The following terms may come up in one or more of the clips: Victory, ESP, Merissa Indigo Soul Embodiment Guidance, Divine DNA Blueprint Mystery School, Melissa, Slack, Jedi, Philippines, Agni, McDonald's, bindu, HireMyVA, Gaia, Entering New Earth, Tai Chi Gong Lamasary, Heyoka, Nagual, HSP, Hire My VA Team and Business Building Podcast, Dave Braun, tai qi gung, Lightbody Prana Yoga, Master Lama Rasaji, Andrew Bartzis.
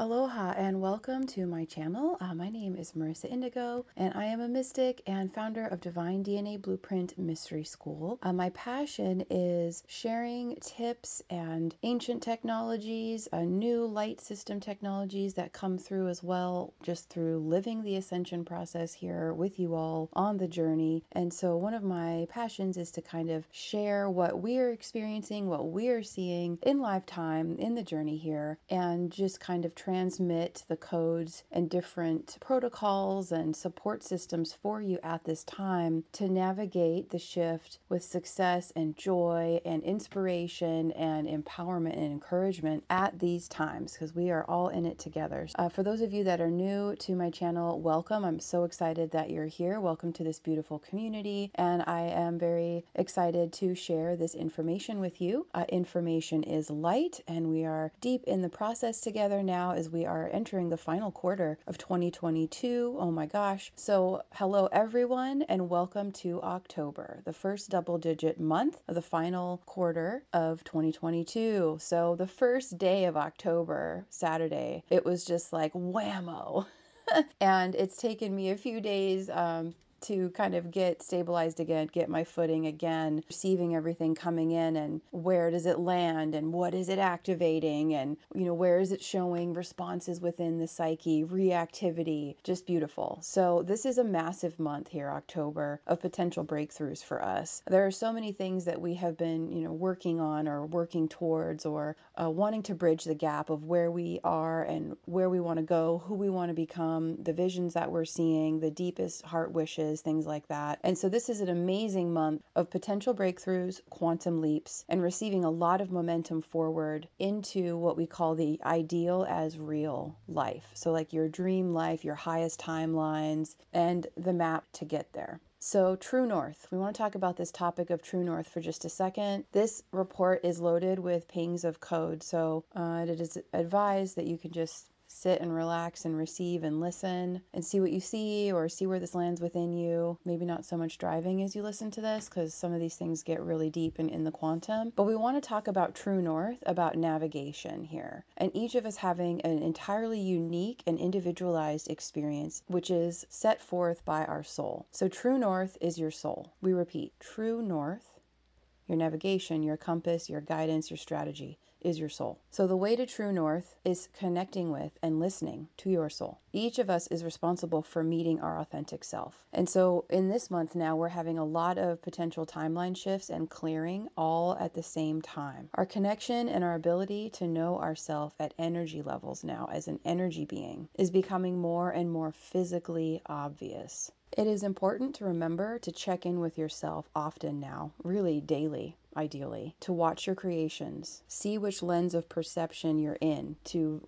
Aloha and welcome to my channel. My name is Merissa Indigo and I am a mystic and founder of Divine DNA Blueprint Mystery School. My passion is sharing tips and ancient technologies, new light system technologies that come through as well, just through living the ascension process here with you all on the journey. And so one of my passions is to kind of share what we're experiencing, what we're seeing in lifetime, in the journey here, and just kind of transmit the codes and different protocols and support systems for you at this time to navigate the shift with success and joy and inspiration and empowerment and encouragement at these times, because we are all in it together. For those of you that are new to my channel, welcome. I'm so excited that you're here. Welcome to this beautiful community, and I am very excited to share this information with you. Information is light, and we are deep in the process together now, as we are entering the final quarter of 2022. Oh my gosh. So hello everyone and welcome to October, the first double-digit month of the final quarter of 2022. So the first day of October, Saturday, it was just like whammo. And it's taken me a few days to kind of get stabilized again, get my footing again, receiving everything coming in and where does it land and what is it activating and, you know, where is it showing responses within the psyche, reactivity, just beautiful. So this is a massive month here, October, of potential breakthroughs for us. There are so many things that we have been, you know, working on or working towards or wanting to bridge the gap of where we are and where we want to go, who we want to become, the visions that we're seeing, the deepest heart wishes, things like that. And so this is an amazing month of potential breakthroughs, quantum leaps, and receiving a lot of momentum forward into what we call the ideal as real life. So like your dream life, your highest timelines, and the map to get there. So True North, we want to talk about this topic of True North for just a second. This report is loaded with pings of code. So it is advised that you can just sit and relax and receive and listen and see what you see or see where this lands within you. Maybe not so much driving as you listen to this, because some of these things get really deep and in the quantum. But we want to talk about True North, about navigation here. And each of us having an entirely unique and individualized experience, which is set forth by our soul. So True North is your soul. We repeat, True North, your navigation, your compass, your guidance, your strategy, is your soul. So the way to True North is connecting with and listening to your soul. Each of us is responsible for meeting our authentic self. And so in this month now, we're having a lot of potential timeline shifts and clearing all at the same time. Our connection and our ability to know ourselves at energy levels now as an energy being is becoming more and more physically obvious. It is important to remember to check in with yourself often now, really daily, ideally, to watch your creations, see which lens of perception you're in to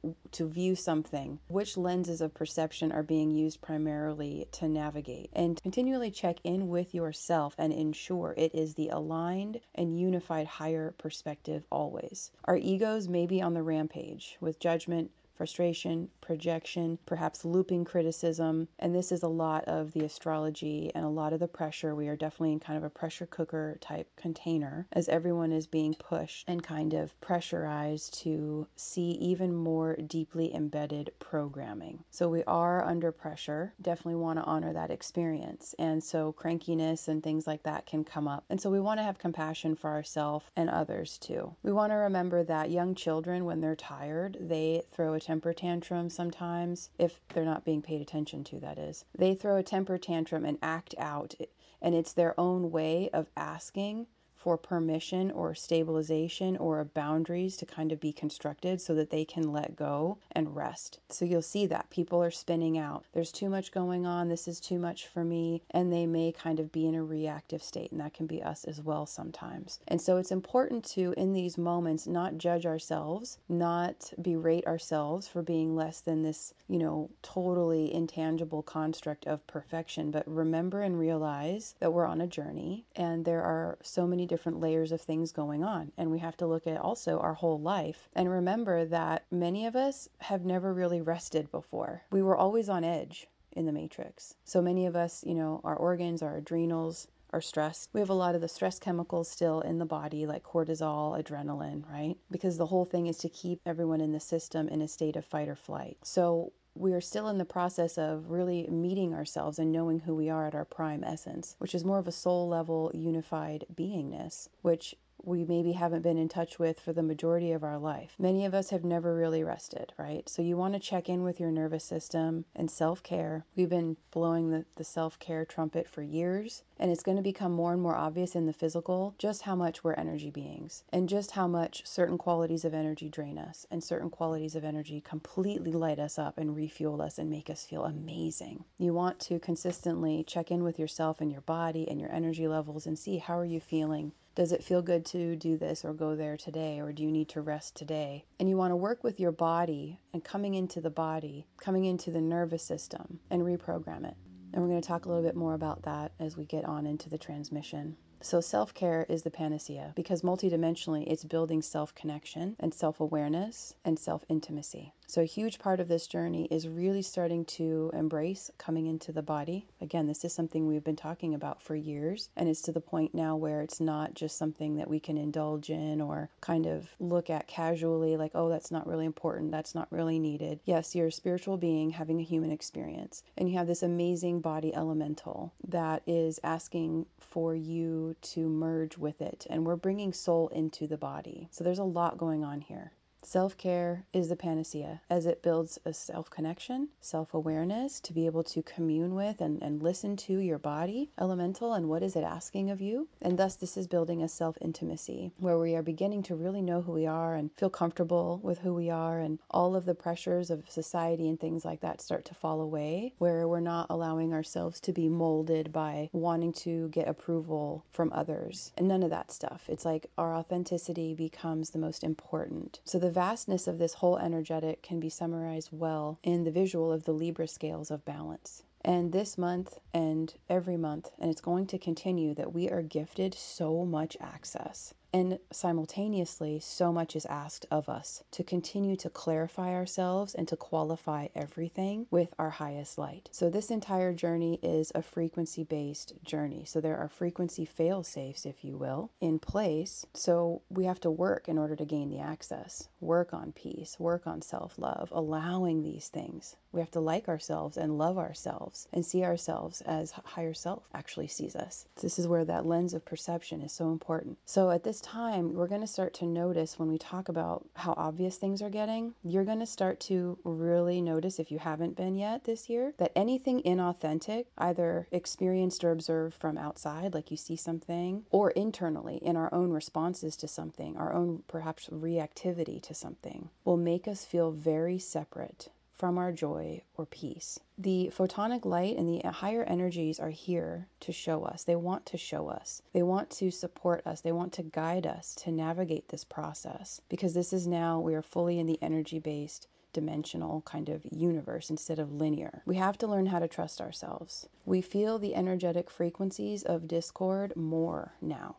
view something, which lenses of perception are being used primarily to navigate, and continually check in with yourself and ensure it is the aligned and unified higher perspective always. Our egos may be on the rampage with judgment, frustration, projection, perhaps looping criticism. And this is a lot of the astrology and a lot of the pressure. We are definitely in kind of a pressure cooker type container, as everyone is being pushed and kind of pressurized to see even more deeply embedded programming. So we are under pressure, definitely want to honor that experience. And so crankiness and things like that can come up. And so we want to have compassion for ourselves and others too. We want to remember that young children, when they're tired, they throw a temper tantrum sometimes, if they're not being paid attention to, that is. They throw a temper tantrum and act out, and it's their own way of asking for permission or stabilization or boundaries to kind of be constructed so that they can let go and rest. So you'll see that people are spinning out. There's too much going on. This is too much for me. And they may kind of be in a reactive state. And that can be us as well sometimes. And so it's important to, in these moments, not judge ourselves, not berate ourselves for being less than this, you know, totally intangible construct of perfection. But remember and realize that we're on a journey and there are so many different layers of things going on, and we have to look at also our whole life and remember that many of us have never really rested before. We were always on edge in the matrix. So many of us, you know, our organs, our adrenals, are stressed, we have a lot of the stress chemicals still in the body, like cortisol, adrenaline, right? Because the whole thing is to keep everyone in the system in a state of fight or flight. So we are still in the process of really meeting ourselves and knowing who we are at our prime essence, which is more of a soul level unified beingness, which we maybe haven't been in touch with for the majority of our life. Many of us have never really rested, right? So you want to check in with your nervous system and self-care. We've been blowing the self-care trumpet for years, and it's going to become more and more obvious in the physical just how much we're energy beings and just how much certain qualities of energy drain us and certain qualities of energy completely light us up and refuel us and make us feel amazing. You want to consistently check in with yourself and your body and your energy levels and see, how are you feeling? Does it feel good to do this or go there today, or do you need to rest today? And you want to work with your body and coming into the body, coming into the nervous system and reprogram it. And we're going to talk a little bit more about that as we get on into the transmission. So self-care is the panacea because multidimensionally it's building self-connection and self-awareness and self-intimacy. So a huge part of this journey is really starting to embrace coming into the body. Again, this is something we've been talking about for years, and it's to the point now where it's not just something that we can indulge in or kind of look at casually like, oh, that's not really important, that's not really needed. Yes, you're a spiritual being having a human experience, and you have this amazing body elemental that is asking for you to merge with it, and we're bringing soul into the body. So there's a lot going on here. Self-care is the panacea as it builds a self-connection, self-awareness to be able to commune with and listen to your body elemental and what is it asking of you. And thus this is building a self-intimacy where we are beginning to really know who we are and feel comfortable with who we are, and all of the pressures of society and things like that start to fall away, where we're not allowing ourselves to be molded by wanting to get approval from others and none of that stuff. It's like our authenticity becomes the most important. So the vastness of this whole energetic can be summarized well in the visual of the Libra scales of balance. And this month and every month, and it's going to continue, that we are gifted so much access. And simultaneously, so much is asked of us to continue to clarify ourselves and to qualify everything with our highest light. So this entire journey is a frequency-based journey. So there are frequency fail-safes, if you will, in place. So we have to work in order to gain the access, work on peace, work on self-love, allowing these things. We have to like ourselves and love ourselves and see ourselves as higher self actually sees us. This is where that lens of perception is so important. So at this time, we're going to start to notice when we talk about how obvious things are getting, you're going to start to really notice, if you haven't been yet this year, that anything inauthentic, either experienced or observed from outside, like you see something, or internally in our own responses to something, our own perhaps reactivity to something, will make us feel very separate from our joy or peace. The photonic light and the higher energies are here to show us. They want to show us. They want to support us. They want to guide us to navigate this process, because this is now, we are fully in the energy-based dimensional kind of universe instead of linear. We have to learn how to trust ourselves. We feel the energetic frequencies of discord more now.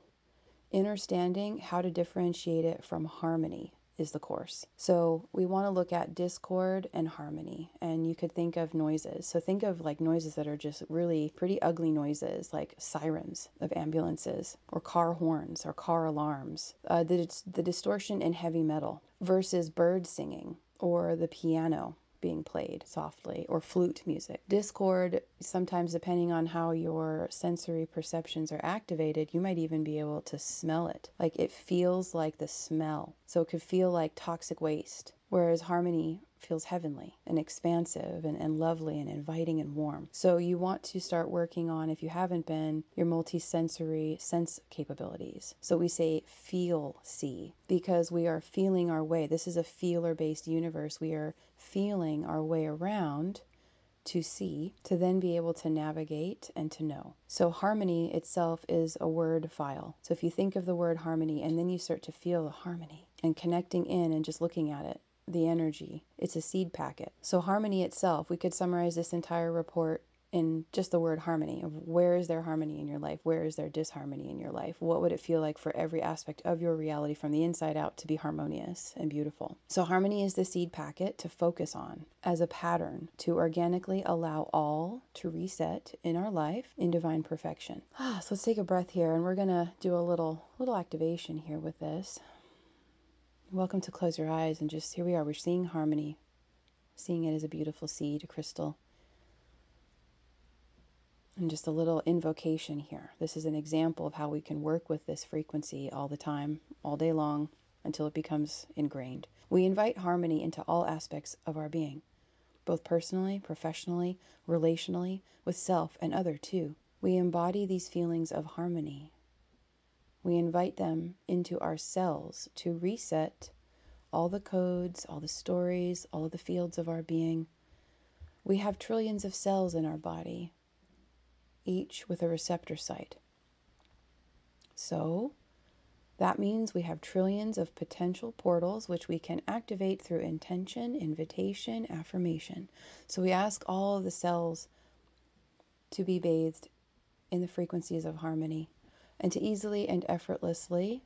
Understanding how to differentiate it from harmony is the course. So we want to look at discord and harmony, and you could think of noises. So think of like noises that are just really pretty ugly noises, like sirens of ambulances or car horns or car alarms, the distortion in heavy metal, versus bird singing or the piano being played softly, or flute music. Discord, sometimes depending on how your sensory perceptions are activated, you might even be able to smell it. Like it feels like the smell. So it could feel like toxic waste, whereas harmony feels heavenly and expansive and lovely and inviting and warm. So you want to start working on, if you haven't been, your multi-sensory sense capabilities. So we say feel, see, because we are feeling our way. This is a feeler-based universe. We are feeling our way around to see, to then be able to navigate and to know. So harmony itself is a word file. So if you think of the word harmony and then you start to feel the harmony and connecting in and just looking at it, the energy, it's a seed packet. So harmony itself, we could summarize this entire report in just the word harmony, of where is there harmony in your life? Where is there disharmony in your life? What would it feel like for every aspect of your reality from the inside out to be harmonious and beautiful? So harmony is the seed packet to focus on as a pattern to organically allow all to reset in our life in divine perfection. So let's take a breath here, and we're going to do a little activation here with this. Welcome to close your eyes, and just here we are. We're seeing harmony, seeing it as a beautiful seed, a crystal. And just a little invocation here. This is an example of how we can work with this frequency all the time, all day long, until it becomes ingrained. We invite harmony into all aspects of our being, both personally, professionally, relationally, with self and other too. We embody these feelings of harmony. We invite them into ourselves to reset all the codes, all the stories, all of the fields of our being. We have trillions of cells in our body, each with a receptor site. So that means we have trillions of potential portals which we can activate through intention, invitation, affirmation. So we ask all of the cells to be bathed in the frequencies of harmony and to easily and effortlessly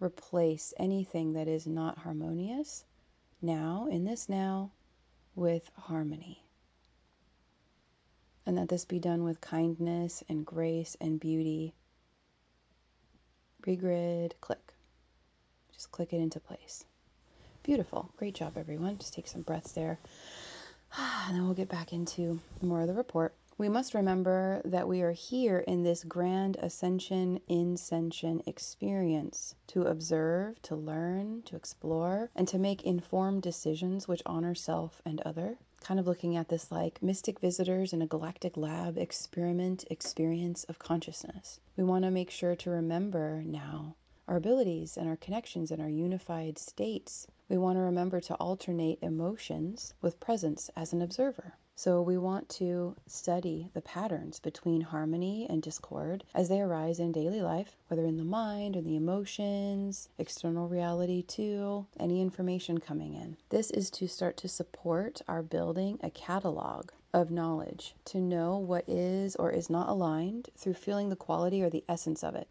replace anything that is not harmonious now, in this now, with harmony. And that this be done with kindness and grace and beauty. Regrid, click. Just click it into place. Beautiful. Great job, everyone. Just take some breaths there. And then we'll get back into more of the report. We must remember that we are here in this grand ascension, incension experience to observe, to learn, to explore, and to make informed decisions which honor self and other. Kind of looking at this like mystic visitors in a galactic lab experiment experience of consciousness. We want to make sure to remember now our abilities and our connections and our unified states. We want to remember to alternate emotions with presence as an observer. So we want to study the patterns between harmony and discord as they arise in daily life, whether in the mind or the emotions, external reality too, any information coming in. This is to start to support our building a catalog of knowledge, to know what is or is not aligned through feeling the quality or the essence of it,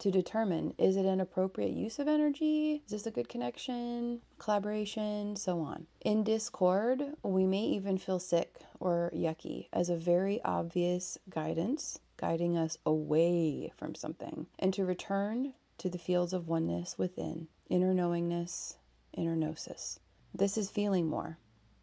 to determine, is it an appropriate use of energy? Is this a good connection, collaboration, so on. In discord, we may even feel sick or yucky as a very obvious guidance, guiding us away from something, and to return to the fields of oneness within, inner knowingness, inner gnosis. This is feeling more.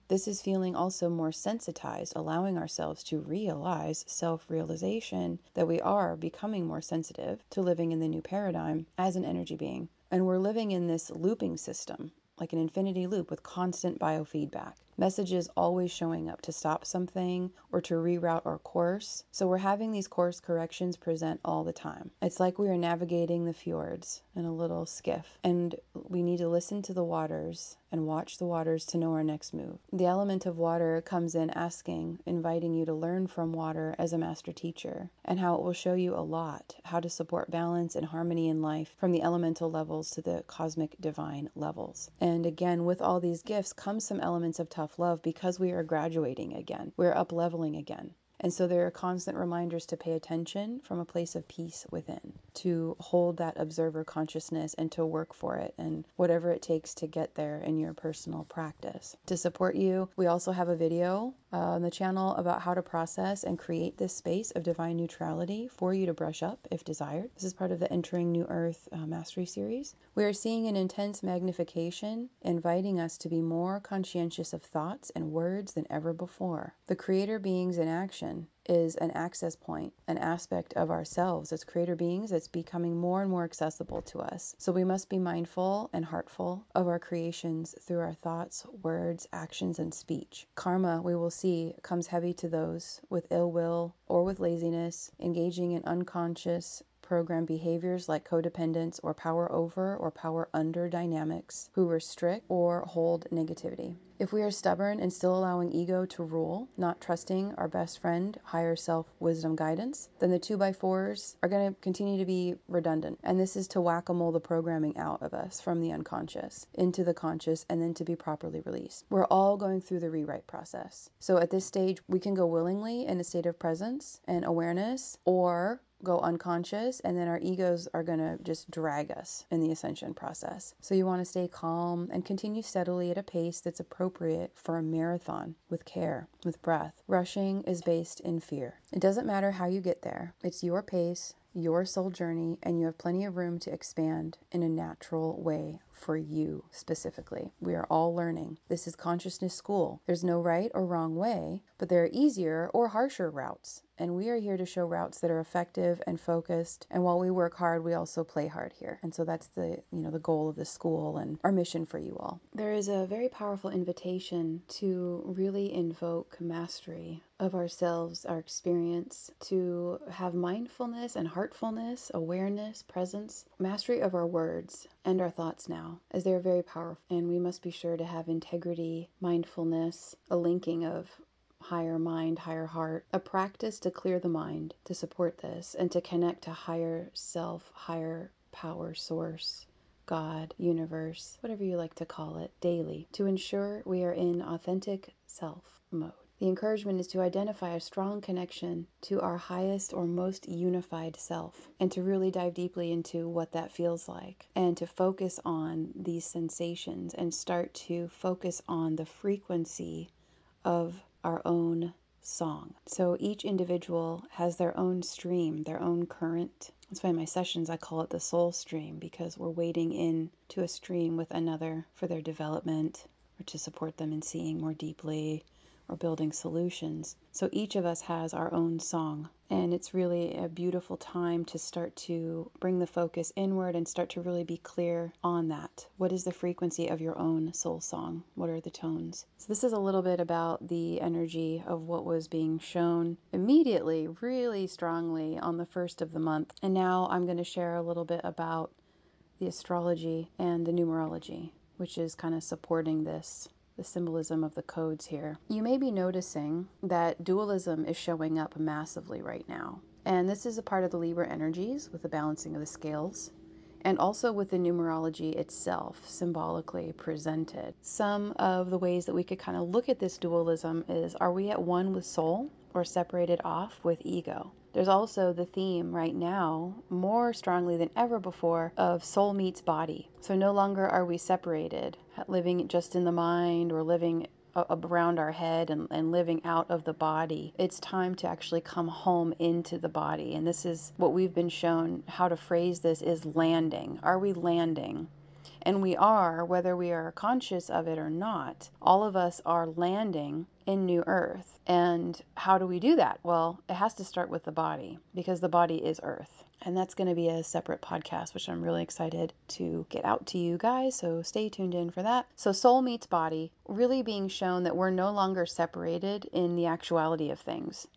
This is feeling also more sensitized, allowing ourselves to realize self-realization, that we are becoming more sensitive to living in the new paradigm as an energy being. And we're living in this looping system, like an infinity loop with constant biofeedback. Messages always showing up to stop something or to reroute our course. So we're having these course corrections present all the time. It's like we are navigating the fjords in a little skiff, and we need to listen to the waters and watch the waters to know our next move. The element of water comes in asking, inviting you to learn from water as a master teacher, and how it will show you a lot, how to support balance and harmony in life from the elemental levels to the cosmic divine levels. And again, with all these gifts comes some elements of tough love, because we are graduating again, we're up leveling again, and so there are constant reminders to pay attention from a place of peace within, to hold that observer consciousness and to work for it and whatever it takes to get there in your personal practice to support you. We also have a video on the channel about how to process and create this space of divine neutrality for you to brush up if desired. This is part of the Entering New Earth Mastery series. We are seeing an intense magnification, inviting us to be more conscientious of thoughts and words than ever before. The creator beings in action is an access point, an aspect of ourselves as creator beings that's becoming more and more accessible to us. So we must be mindful and heartful of our creations through our thoughts, words, actions, and speech. Karma, we will see, comes heavy to those with ill will or with laziness, engaging in unconscious programmed behaviors like codependence or power over or power under dynamics, who restrict or hold negativity. If we are stubborn and still allowing ego to rule, not trusting our best friend, higher self wisdom guidance, then the 2x4s are going to continue to be redundant. And this is to whack-a-mole the programming out of us from the unconscious into the conscious and then to be properly released. We're all going through the rewrite process. So at this stage, we can go willingly in a state of presence and awareness, or go unconscious, and then our egos are going to just drag us in the ascension process. So you want to stay calm and continue steadily at a pace that's appropriate for a marathon, with care, with breath. Rushing is based in fear. It doesn't matter how you get there. It's your pace, your soul journey, and you have plenty of room to expand in a natural way for you specifically. We are all learning. This is consciousness school. There's no right or wrong way, but there are easier or harsher routes. And we are here to show routes that are effective and focused. And while we work hard, we also play hard here. And so that's the, the goal of the school and our mission for you all. There is a very powerful invitation to really invoke mastery of ourselves, our experience, to have mindfulness and heartfulness, awareness, presence, mastery of our words and our thoughts now, as they're very powerful. And we must be sure to have integrity, mindfulness, a linking of higher mind, higher heart, a practice to clear the mind, to support this, and to connect to higher self, higher power, source, God, universe, whatever you like to call it, daily, to ensure we are in authentic self mode. The encouragement is to identify a strong connection to our highest or most unified self, and to really dive deeply into what that feels like, and to focus on these sensations and start to focus on the frequency of our own song. So each individual has their own stream, their own current. That's why in my sessions I call it the soul stream, because we're wading in to a stream with another for their development, or to support them in seeing more deeply, or building solutions. So each of us has our own song, and it's really a beautiful time to start to bring the focus inward and start to really be clear on that. What is the frequency of your own soul song? What are the tones? So this is a little bit about the energy of what was being shown immediately, really strongly on the 1st of the month. And now I'm going to share a little bit about the astrology and the numerology, which is kind of supporting this, the symbolism of the codes here. You may be noticing that dualism is showing up massively right now. And this is a part of the Libra energies with the balancing of the scales, and also with the numerology itself symbolically presented. Some of the ways that we could kind of look at this dualism is, are we at one with soul or separated off with ego? There's also the theme right now, more strongly than ever before, of soul meets body. So no longer are we separated, living just in the mind or living around our head and living out of the body. It's time to actually come home into the body. And this is what we've been shown, how to phrase this is landing. Are we landing? And we are, whether we are conscious of it or not, all of us are landing in New Earth. And how do we do that? Well, it has to start with the body, because the body is Earth. And that's going to be a separate podcast, which I'm really excited to get out to you guys. So stay tuned in for that. So soul meets body, really being shown that we're no longer separated in the actuality of things.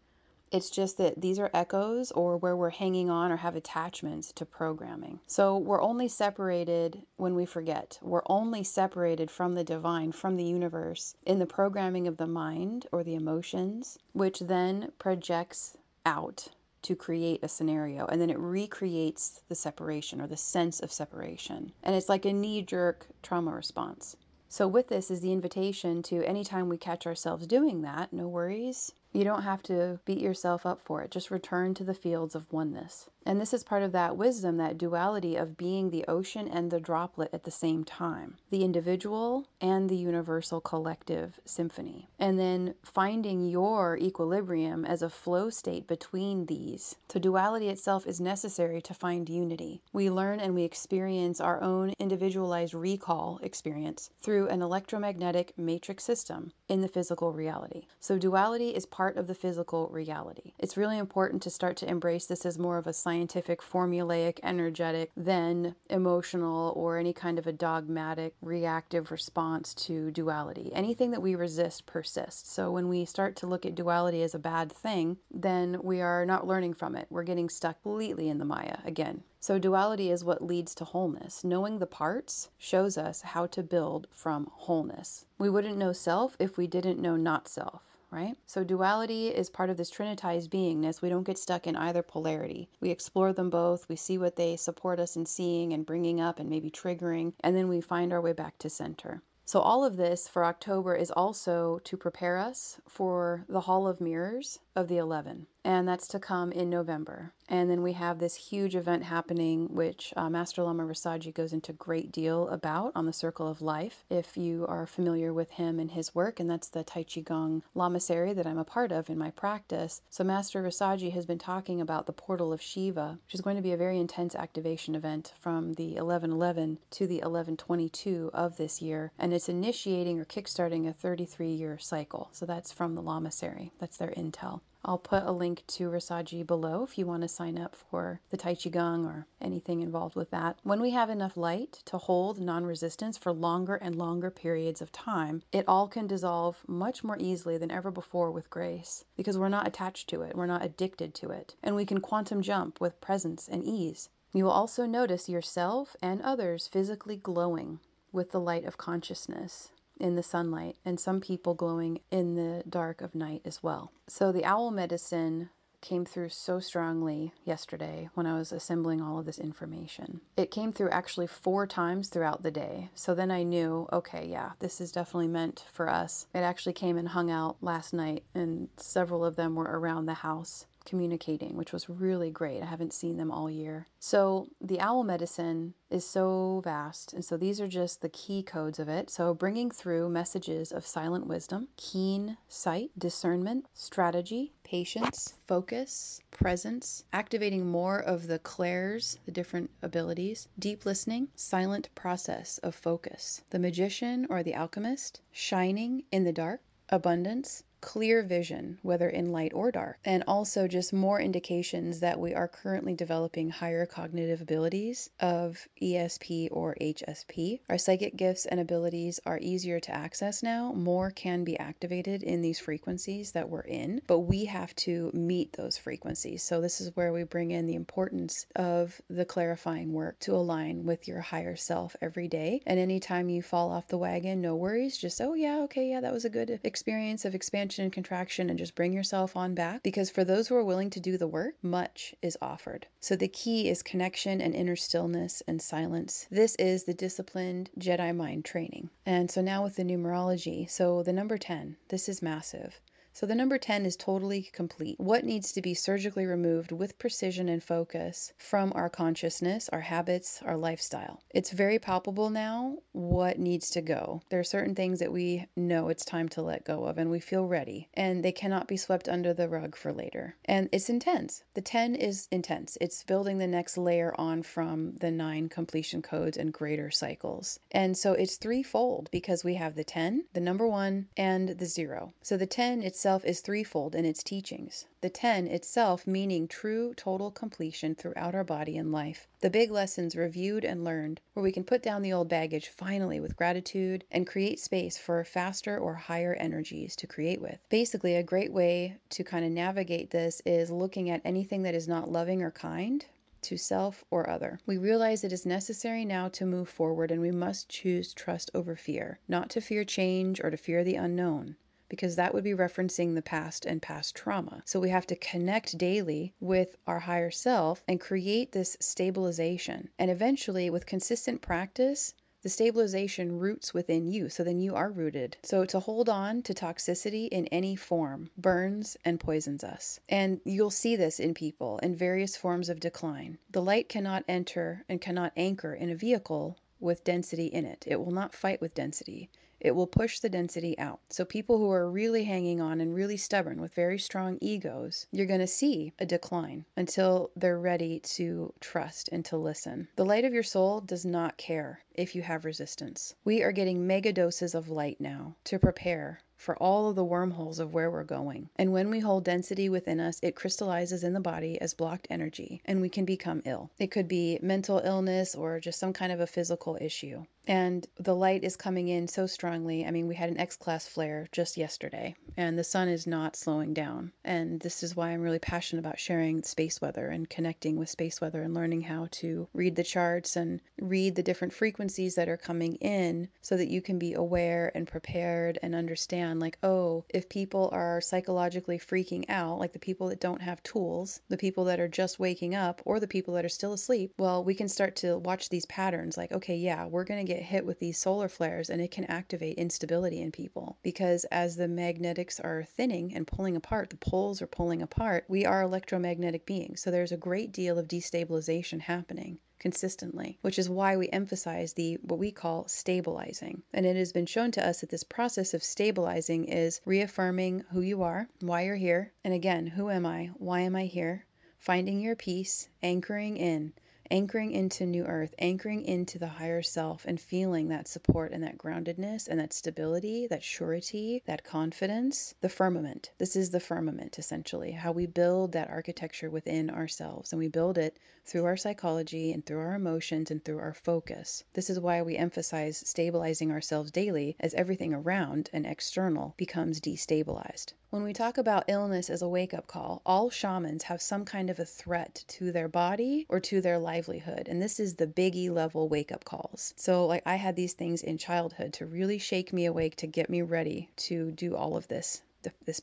It's just that these are echoes, or where we're hanging on or have attachments to programming. So we're only separated when we forget. We're only separated from the divine, from the universe, in the programming of the mind or the emotions, which then projects out to create a scenario, and then it recreates the separation or the sense of separation. And it's like a knee-jerk trauma response. So with this is the invitation to, anytime we catch ourselves doing that, no worries. You don't have to beat yourself up for it. Just return to the fields of oneness. And this is part of that wisdom, that duality of being the ocean and the droplet at the same time, the individual and the universal collective symphony. And then finding your equilibrium as a flow state between these. So duality itself is necessary to find unity. We learn and we experience our own individualized recall experience through an electromagnetic matrix system in the physical reality. So duality is part part of the physical reality. It's really important to start to embrace this as more of a scientific, formulaic, energetic than emotional or any kind of a dogmatic, reactive response to duality. Anything that we resist persists. So when we start to look at duality as a bad thing, then we are not learning from it. We're getting stuck completely in the Maya again. So duality is what leads to wholeness. Knowing the parts shows us how to build from wholeness. We wouldn't know self if we didn't know not self, right? So duality is part of this trinitized beingness. We don't get stuck in either polarity. We explore them both. We see what they support us in seeing and bringing up and maybe triggering, and then we find our way back to center. So all of this for October is also to prepare us for the Hall of Mirrors of the 11, and that's to come in November. And then we have this huge event happening, which Master Lama Rasaji goes into great deal about on the Circle of Life, if you are familiar with him and his work, and that's the Tai Chi Gong Lamasary that I'm a part of in my practice. So Master Rasaji has been talking about the Portal of Shiva, which is going to be a very intense activation event from the 11/11 to the 11/22 of this year, and it's initiating or kickstarting a 33-year cycle. So that's from the Lamasary. That's their intel. I'll put a link to Rasaji below if you want to sign up for the Tai Chi Gong or anything involved with that. When we have enough light to hold non-resistance for longer and longer periods of time, it all can dissolve much more easily than ever before with grace, because we're not attached to it, we're not addicted to it, and we can quantum jump with presence and ease. You will also notice yourself and others physically glowing with the light of consciousness in the sunlight, and some people glowing in the dark of night as well. So the owl medicine came through so strongly yesterday when I was assembling all of this information. It came through actually 4 times throughout the day. So then I knew, okay, yeah, this is definitely meant for us. It actually came and hung out last night, and several of them were around the house communicating, which was really great. I haven't seen them all year. So the owl medicine is so vast, and so these are just the key codes of it. So bringing through messages of silent wisdom, keen sight, discernment, strategy, patience, focus, presence, activating more of the clairs, the different abilities, deep listening, silent process of focus, the magician or the alchemist, shining in the dark, abundance, clear vision, whether in light or dark, and also just more indications that we are currently developing higher cognitive abilities of ESP or HSP. Our psychic gifts and abilities are easier to access now. More can be activated in these frequencies that we're in, but we have to meet those frequencies. So this is where we bring in the importance of the clarifying work to align with your higher self every day. And anytime you fall off the wagon, no worries, just, oh yeah, okay, yeah, that was a good experience of expansion and contraction, and just bring yourself on back, because for those who are willing to do the work, much is offered. So the key is connection and inner stillness and silence. This is the disciplined Jedi mind training. And so now with the numerology, so the number 10, this is massive. So the number 10 is totally complete. What needs to be surgically removed with precision and focus from our consciousness, our habits, our lifestyle? It's very palpable now what needs to go. There are certain things that we know it's time to let go of, and we feel ready, and they cannot be swept under the rug for later. And it's intense. The 10 is intense. It's building the next layer on from the 9 completion codes and greater cycles. And so it's threefold, because we have the 10, the number 1, and the 0. So the 10 itself is threefold in its teachings. The 10 itself meaning true total completion throughout our body and life. The big lessons reviewed and learned, where we can put down the old baggage finally with gratitude and create space for faster or higher energies to create with. Basically, a great way to kind of navigate this is looking at anything that is not loving or kind to self or other. We realize it is necessary now to move forward, and we must choose trust over fear, not to fear change or to fear the unknown, because that would be referencing the past and past trauma. So we have to connect daily with our higher self and create this stabilization. And eventually, with consistent practice, the stabilization roots within you, so then you are rooted. So to hold on to toxicity in any form burns and poisons us. And you'll see this in people in various forms of decline. The light cannot enter and cannot anchor in a vehicle with density in it. It will not fight with density. It will push the density out. So people who are really hanging on and really stubborn with very strong egos, you're going to see a decline until they're ready to trust and to listen. The light of your soul does not care if you have resistance. We are getting mega doses of light now to prepare for all of the wormholes of where we're going. And when we hold density within us, it crystallizes in the body as blocked energy, and we can become ill. It could be mental illness or just some kind of a physical issue. And the light is coming in so strongly. I mean, we had an X-class flare just yesterday, and the sun is not slowing down. And this is why I'm really passionate about sharing space weather and connecting with space weather and learning how to read the charts and read the different frequencies that are coming in so that you can be aware and prepared and understand, like, oh, if people are psychologically freaking out, like the people that don't have tools, the people that are just waking up, or the people that are still asleep, well, we can start to watch these patterns like, okay, yeah, we're going to get hit with these solar flares, and it can activate instability in people, because as the magnetics are thinning and pulling apart, the poles are pulling apart, we are electromagnetic beings. So there's a great deal of destabilization happening consistently, which is why we emphasize what we call stabilizing. And it has been shown to us that this process of stabilizing is reaffirming who you are, why you're here, and again, who am I? Why am I here? Finding your peace, anchoring into new earth, anchoring into the higher self, and feeling that support and that groundedness and that stability, that surety, that confidence, the firmament. This is the firmament, essentially, how we build that architecture within ourselves. And we build it through our psychology and through our emotions and through our focus. This is why we emphasize stabilizing ourselves daily, as everything around and external becomes destabilized. When we talk about illness as a wake-up call, all shamans have some kind of a threat to their body or to their livelihood, and this is the biggie level wake-up calls. So, like, I had these things in childhood to really shake me awake, to get me ready to do all of this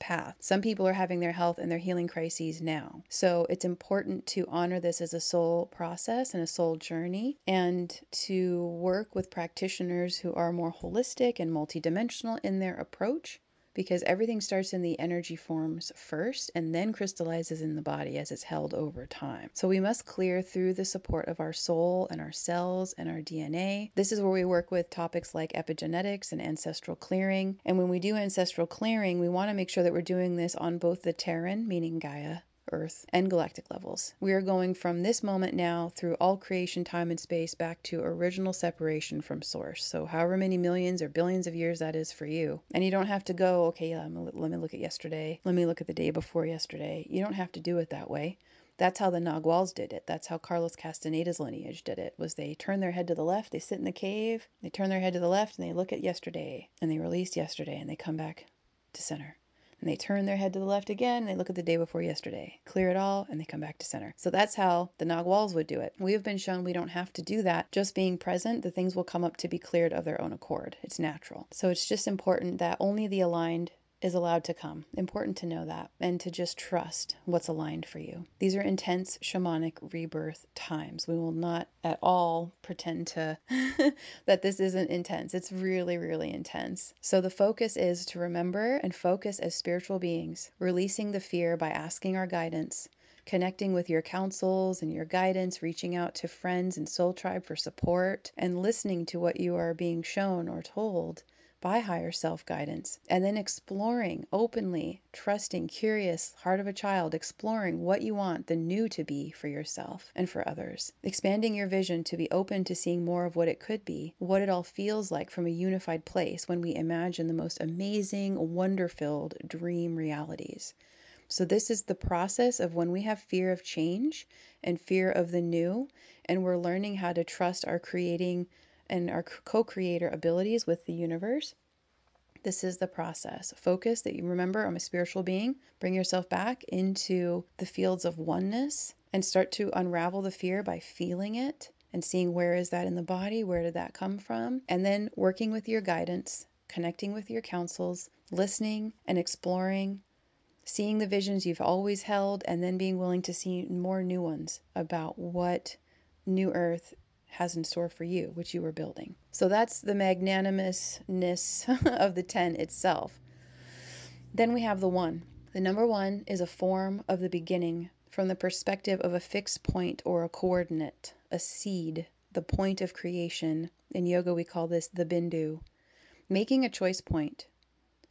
path. Some people are having their health and their healing crises now. So it's important to honor this as a soul process and a soul journey, and to work with practitioners who are more holistic and multidimensional in their approach, because everything starts in the energy forms first and then crystallizes in the body as it's held over time. So we must clear through the support of our soul and our cells and our DNA. This is where we work with topics like epigenetics and ancestral clearing. And when we do ancestral clearing, we want to make sure that we're doing this on both the Terran, meaning Gaia, Earth, and galactic levels. We are going from this moment now through all creation, time and space, back to original separation from source. So however many millions or billions of years that is for you. And you don't have to go, okay, let me look at yesterday. Let me look at the day before yesterday. You don't have to do it that way. That's how the Naguals did it. That's how Carlos Castaneda's lineage did it, was they turn their head to the left, they sit in the cave, they turn their head to the left, and they look at yesterday, and they release yesterday, and they come back to center. And they turn their head to the left again, and they look at the day before yesterday, clear it all, and they come back to center. So that's how the Naguals would do it. We have been shown we don't have to do that. Just being present, the things will come up to be cleared of their own accord. It's natural. So it's just important that only the aligned is allowed to come. Important to know that, and to just trust what's aligned for you. These are intense shamanic rebirth times. We will not at all pretend to that this isn't intense. It's really, really intense. So the focus is to remember and focus as spiritual beings, releasing the fear by asking our guidance, connecting with your counsels and your guidance, reaching out to friends and soul tribe for support, and listening to what you are being shown or told by higher self guidance, and then exploring openly, trusting, curious, heart of a child, exploring what you want the new to be for yourself and for others, expanding your vision to be open to seeing more of what it could be, what it all feels like from a unified place when we imagine the most amazing, wonder-filled dream realities. So this is the process of when we have fear of change and fear of the new, and we're learning how to trust our creating and our co-creator abilities with the universe. This is the process. Focus that you remember, I'm a spiritual being. Bring yourself back into the fields of oneness and start to unravel the fear by feeling it and seeing where is that in the body, where did that come from, and then working with your guidance, connecting with your counsels, listening and exploring, seeing the visions you've always held, and then being willing to see more new ones about what New Earth has in store for you, which you were building. So that's the magnanimousness of the 10 itself. Then we have the 1. The number 1 is a form of the beginning from the perspective of a fixed point or a coordinate, a seed, the point of creation. In yoga, we call this the bindu. Making a choice point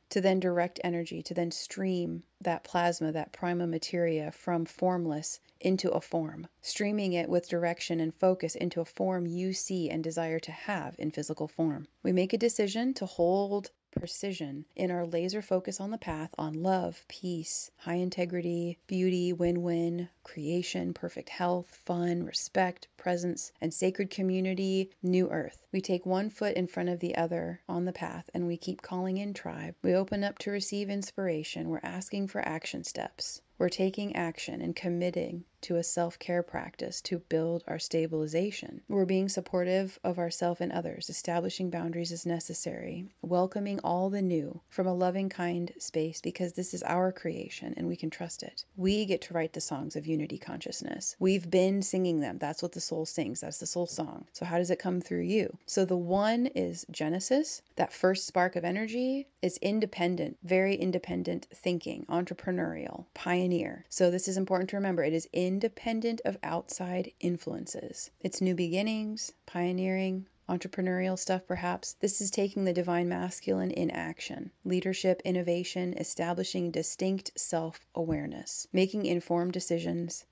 to then direct energy, to then stream that plasma, that prima materia from formless into a form, streaming it with direction and focus into a form you see and desire to have in physical form. We make a decision to hold precision in our laser focus on the path on love, peace, high integrity, beauty, win-win, creation, perfect health, fun, respect, presence, and sacred community, new earth. We take one foot in front of the other on the path and we keep calling in tribe. We open up to receive inspiration. We're asking for action steps. We're taking action and committing to a self-care practice to build our stabilization. We're being supportive of ourselves and others. Establishing boundaries is necessary. Welcoming all the new from a loving, kind space because this is our creation and we can trust it. We get to write the songs of unity consciousness. We've been singing them. That's what the soul sings. That's the soul song. So how does it come through you? So the one is Genesis. That first spark of energy is independent, very independent thinking, entrepreneurial, pioneering. So this is important to remember. It is independent of outside influences. It's new beginnings, pioneering, entrepreneurial stuff perhaps. This is taking the divine masculine in action. Leadership, innovation, establishing distinct self-awareness, making informed decisions,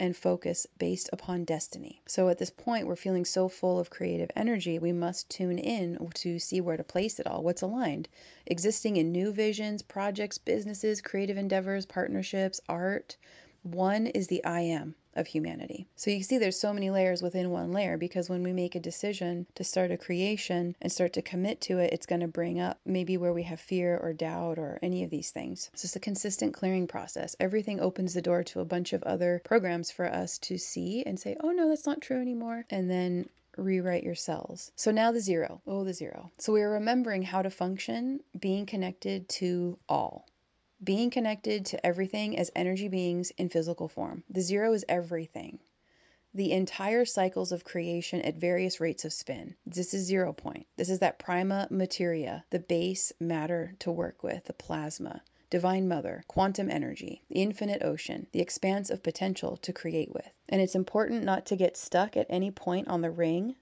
and focus based upon destiny. So at this point, we're feeling so full of creative energy, we must tune in to see where to place it all, what's aligned. Existing in new visions, projects, businesses, creative endeavors, partnerships, art. One is the I am of humanity. So you can see there's so many layers within one layer, because when we make a decision to start a creation and start to commit to it, it's going to bring up maybe where we have fear or doubt or any of these things. It's just a consistent clearing process. Everything opens the door to a bunch of other programs for us to see and say, oh no, that's not true anymore. And then rewrite your cells. So now the zero. Oh, the zero. So we're remembering how to function, being connected to all. Being connected to everything as energy beings in physical form. The zero is everything. The entire cycles of creation at various rates of spin. This is 0 point. This is that prima materia, the base matter to work with, the plasma, divine mother, quantum energy, the infinite ocean, the expanse of potential to create with. And it's important not to get stuck at any point on the ring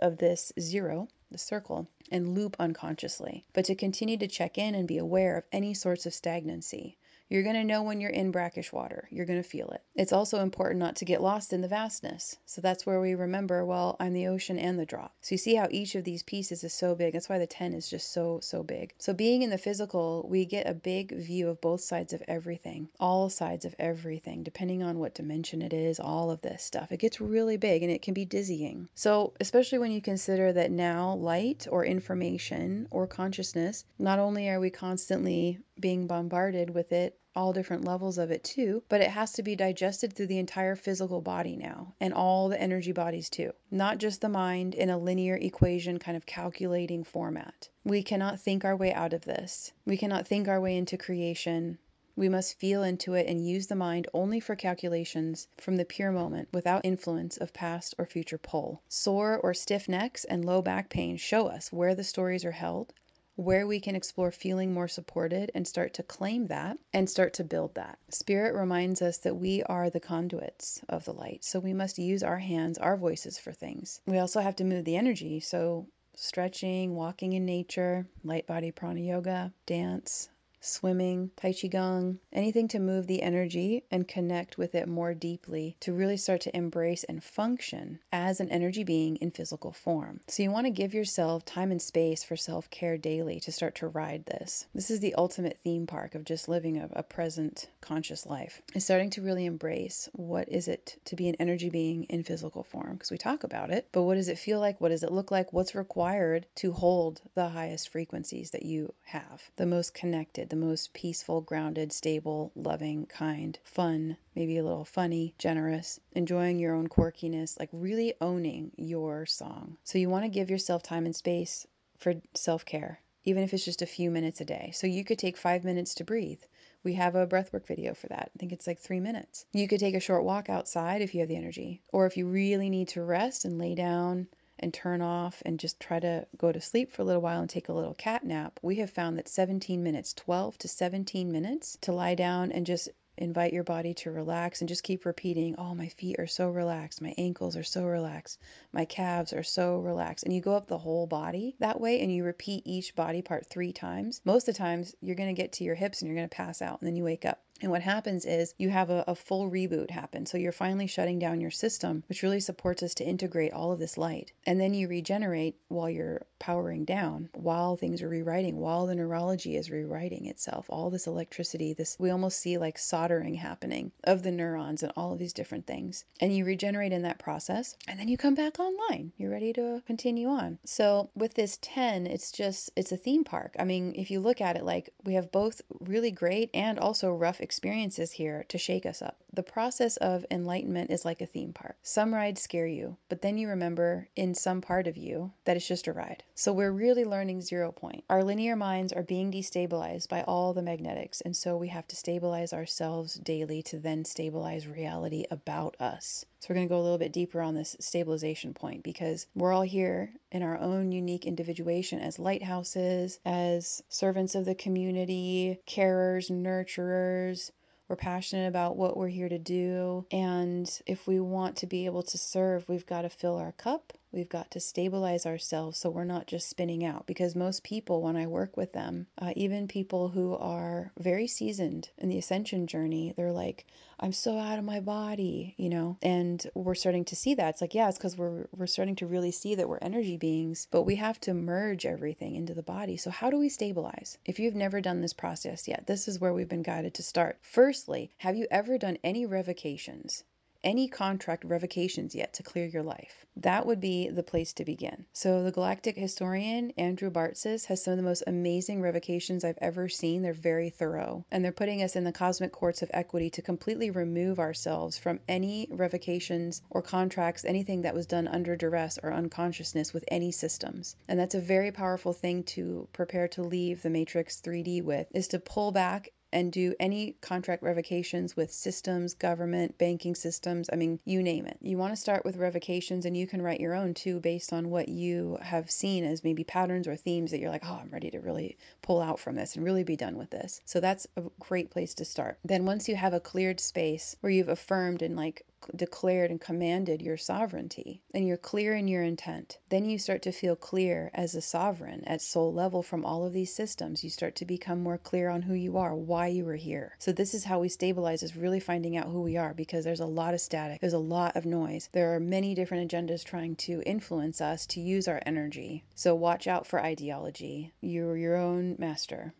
of this zero, the circle, and loop unconsciously, but to continue to check in and be aware of any sorts of stagnancy. You're going to know when you're in brackish water. You're going to feel it. It's also important not to get lost in the vastness. So that's where we remember, well, I'm the ocean and the drop. So you see how each of these pieces is so big. That's why the 10 is just so big. So being in the physical, we get a big view of both sides of everything, all sides of everything, depending on what dimension it is, all of this stuff. It gets really big and it can be dizzying. So especially when you consider that now light or information or consciousness, not only are we constantly being bombarded with it, all different levels of it too, but it has to be digested through the entire physical body now, and all the energy bodies too, not just the mind in a linear equation kind of calculating format. We cannot think our way out of this. We cannot think our way into creation. We must feel into it and use the mind only for calculations from the pure moment without influence of past or future pull. Sore or stiff necks and low back pain show us where the stories are held, where we can explore feeling more supported and start to claim that and start to build that. Spirit reminds us that we are the conduits of the light, so we must use our hands, our voices for things. We also have to move the energy, so stretching, walking in nature, light body prana yoga, dance, swimming, tai qi gong, anything to move the energy and connect with it more deeply to really start to embrace and function as an energy being in physical form. So you want to give yourself time and space for self-care daily to start to ride this. This is the ultimate theme park of just living a present conscious life, and starting to really embrace what is it to be an energy being in physical form, because we talk about it, but what does it feel like? What does it look like? What's required to hold the highest frequencies that you have, the most connected, the most peaceful, grounded, stable, loving, kind, fun, maybe a little funny, generous, enjoying your own quirkiness, like really owning your song. So you want to give yourself time and space for self-care, even if it's just a few minutes a day. So you could take 5 minutes to breathe. We have a breathwork video for that. I think it's like 3 minutes. You could take a short walk outside if you have the energy, or if you really need to rest and lay down and turn off and just try to go to sleep for a little while and take a little cat nap. We have found that 17 minutes, 12 to 17 minutes to lie down and just invite your body to relax, and just keep repeating, oh, my feet are so relaxed, my ankles are so relaxed, my calves are so relaxed. And you go up the whole body that way, and you repeat each body part 3 times. Most of the times you're going to get to your hips and you're going to pass out, and then you wake up. And what happens is you have a full reboot happen. So you're finally shutting down your system, which really supports us to integrate all of this light. And then you regenerate while you're powering down, while things are rewriting, while the neurology is rewriting itself, all this electricity, this, we almost see like soldering happening of the neurons and all of these different things. And you regenerate in that process, and then you come back online. You're ready to continue on. So with this 10, it's a theme park. I mean, if you look at it, like, we have both really great and also rough experiences here to shake us up. The process of enlightenment is like a theme park. Some rides scare you, but then you remember in some part of you that it's just a ride. So we're really learning 0 point. Our linear minds are being destabilized by all the magnetics, and so we have to stabilize ourselves daily to then stabilize reality about us. So we're going to go a little bit deeper on this stabilization point, because we're all here in our own unique individuation as lighthouses, as servants of the community, carers, nurturers. We're passionate about what we're here to do. And if we want to be able to serve, we've got to fill our cup. We've got to stabilize ourselves so we're not just spinning out. Because most people, when I work with them, even people who are very seasoned in the ascension journey, they're like, I'm so out of my body, you know? And we're starting to see that. It's like, yeah, it's because we're starting to really see that we're energy beings, but we have to merge everything into the body. So how do we stabilize? If you've never done this process yet, this is where we've been guided to start. Firstly, have you ever done any revocations? Any contract revocations yet to clear your life? That would be the place to begin. So the galactic historian Andrew Bartzis has some of the most amazing revocations I've ever seen. They're very thorough, and they're putting us in the cosmic courts of equity to completely remove ourselves from any revocations or contracts, anything that was done under duress or unconsciousness with any systems. And that's a very powerful thing to prepare to leave the Matrix 3D with, is to pull back and do any contract revocations with systems, government, banking systems, I mean, you name it. You want to start with revocations, and you can write your own too based on what you have seen as maybe patterns or themes that you're like, oh, I'm ready to really pull out from this and really be done with this. So that's a great place to start. Then once you have a cleared space where you've affirmed and like declared and commanded your sovereignty, and you're clear in your intent, then you start to feel clear as a sovereign at soul level from all of these systems. You start to become more clear on who you are, why you were here. So this is how we stabilize, is really finding out who we are, because there's a lot of static, there's a lot of noise. There are many different agendas trying to influence us to use our energy. So watch out for ideology. You're your own master,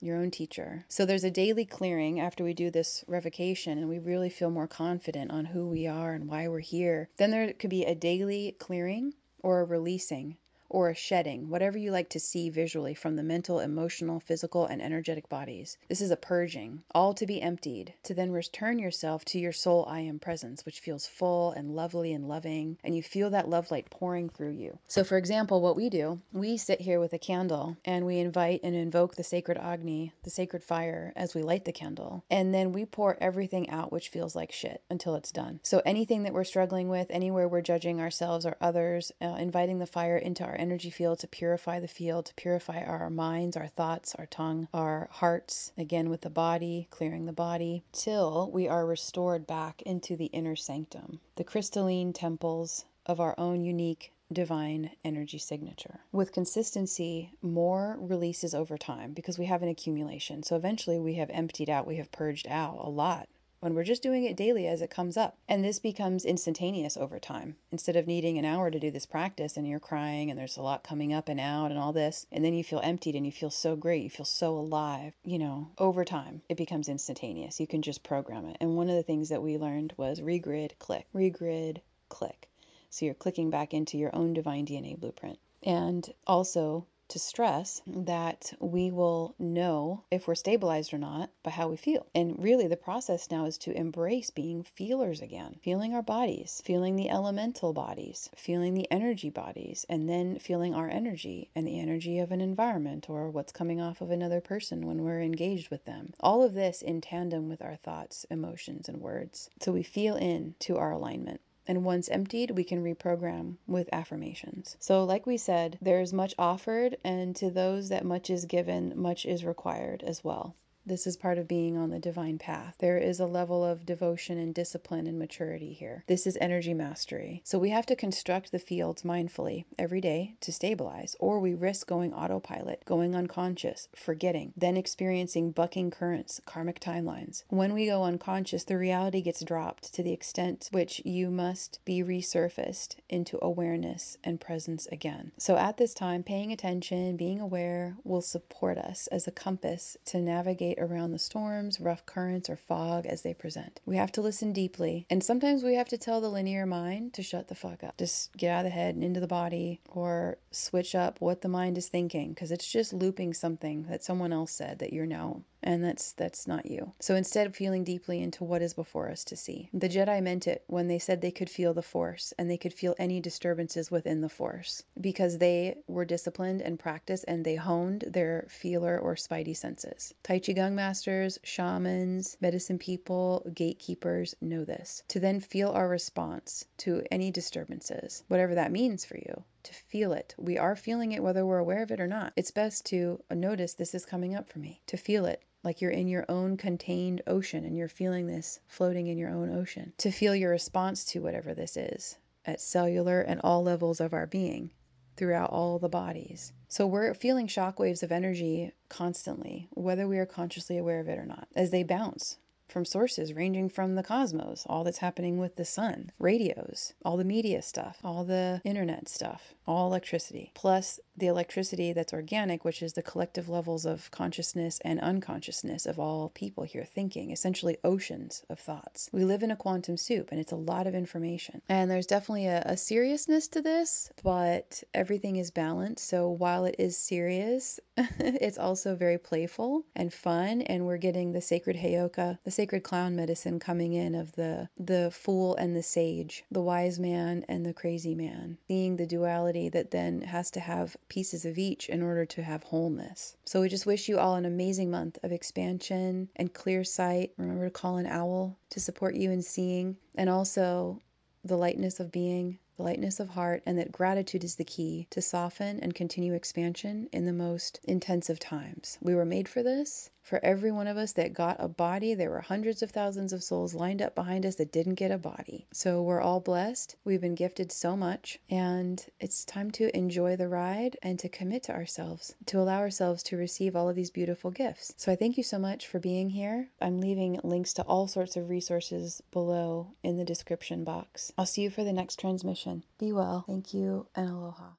your own teacher. So there's a daily clearing after we do this revocation, and we really feel more confident on who we are and why we're here. Then there could be a daily clearing or a releasing or a shedding, whatever you like to see visually, from the mental, emotional, physical, and energetic bodies. This is a purging, all to be emptied, to then return yourself to your soul I am presence, which feels full and lovely and loving, and you feel that love light pouring through you. So for example, what we do, we sit here with a candle, and we invite and invoke the sacred Agni, the sacred fire, as we light the candle, and then we pour everything out which feels like shit until it's done. So anything that we're struggling with, anywhere we're judging ourselves or others, inviting the fire into our energy field to purify the field, to purify our minds, our thoughts, our tongue, our hearts, again with the body, clearing the body, till we are restored back into the inner sanctum, the crystalline temples of our own unique divine energy signature. With consistency, more releases over time, because we have an accumulation. So eventually we have emptied out, we have purged out a lot, when we're just doing it daily as it comes up. And this becomes instantaneous over time. Instead of needing an hour to do this practice, and you're crying and there's a lot coming up and out and all this, and then you feel emptied and you feel so great, you feel so alive, you know, over time, it becomes instantaneous. You can just program it. And one of the things that we learned was regrid, click, regrid, click. So you're clicking back into your own divine DNA blueprint. And also to stress that we will know if we're stabilized or not by how we feel. And really the process now is to embrace being feelers again, feeling our bodies, feeling the elemental bodies, feeling the energy bodies, and then feeling our energy and the energy of an environment or what's coming off of another person when we're engaged with them. All of this in tandem with our thoughts, emotions, and words. So we feel in to our alignment. And once emptied, we can reprogram with affirmations. So like we said, there is much offered, and to those that much is given, much is required as well. This is part of being on the divine path. There is a level of devotion and discipline and maturity here. This is energy mastery. So we have to construct the fields mindfully every day to stabilize, or we risk going autopilot, going unconscious, forgetting, then experiencing bucking currents, karmic timelines. When we go unconscious, the reality gets dropped to the extent which you must be resurfaced into awareness and presence again. So at this time, paying attention, being aware will support us as a compass to navigate around the storms, rough currents, or fog as they present. We have to listen deeply, and sometimes we have to tell the linear mind to shut the fuck up. Just get out of the head and into the body, or switch up what the mind is thinking, because it's just looping something that someone else said that you're now. And that's not you. So instead of feeling deeply into what is before us to see. The Jedi meant it when they said they could feel the Force and they could feel any disturbances within the Force, because they were disciplined and practiced and they honed their feeler or spidey senses. Tai Chi Gong masters, shamans, medicine people, gatekeepers know this. To then feel our response to any disturbances, whatever that means for you. To feel it. We are feeling it whether we're aware of it or not. It's best to notice this is coming up for me, to feel it. Like you're in your own contained ocean and you're feeling this floating in your own ocean. To feel your response to whatever this is at cellular and all levels of our being throughout all the bodies. So we're feeling shockwaves of energy constantly, whether we are consciously aware of it or not, as they bounce from sources ranging from the cosmos, all that's happening with the sun, radios, all the media stuff, all the internet stuff, all electricity, plus the electricity that's organic, which is the collective levels of consciousness and unconsciousness of all people here thinking, essentially oceans of thoughts. We live in a quantum soup and it's a lot of information. And there's definitely a seriousness to this, but everything is balanced. So while it is serious, it's also very playful and fun. And we're getting the sacred Heyoka, the sacred clown medicine coming in of the fool and the sage, the wise man and the crazy man, seeing the duality that then has to have pieces of each in order to have wholeness. So we just wish you all an amazing month of expansion and clear sight. Remember to call an owl to support you in seeing, and also the lightness of being, the lightness of heart, and that gratitude is the key to soften and continue expansion in the most intensive times. We were made for this. For every one of us that got a body, there were hundreds of thousands of souls lined up behind us that didn't get a body. So we're all blessed. We've been gifted so much, and it's time to enjoy the ride and to commit to ourselves, to allow ourselves to receive all of these beautiful gifts. So I thank you so much for being here. I'm leaving links to all sorts of resources below in the description box. I'll see you for the next transmission. Be well. Thank you and aloha.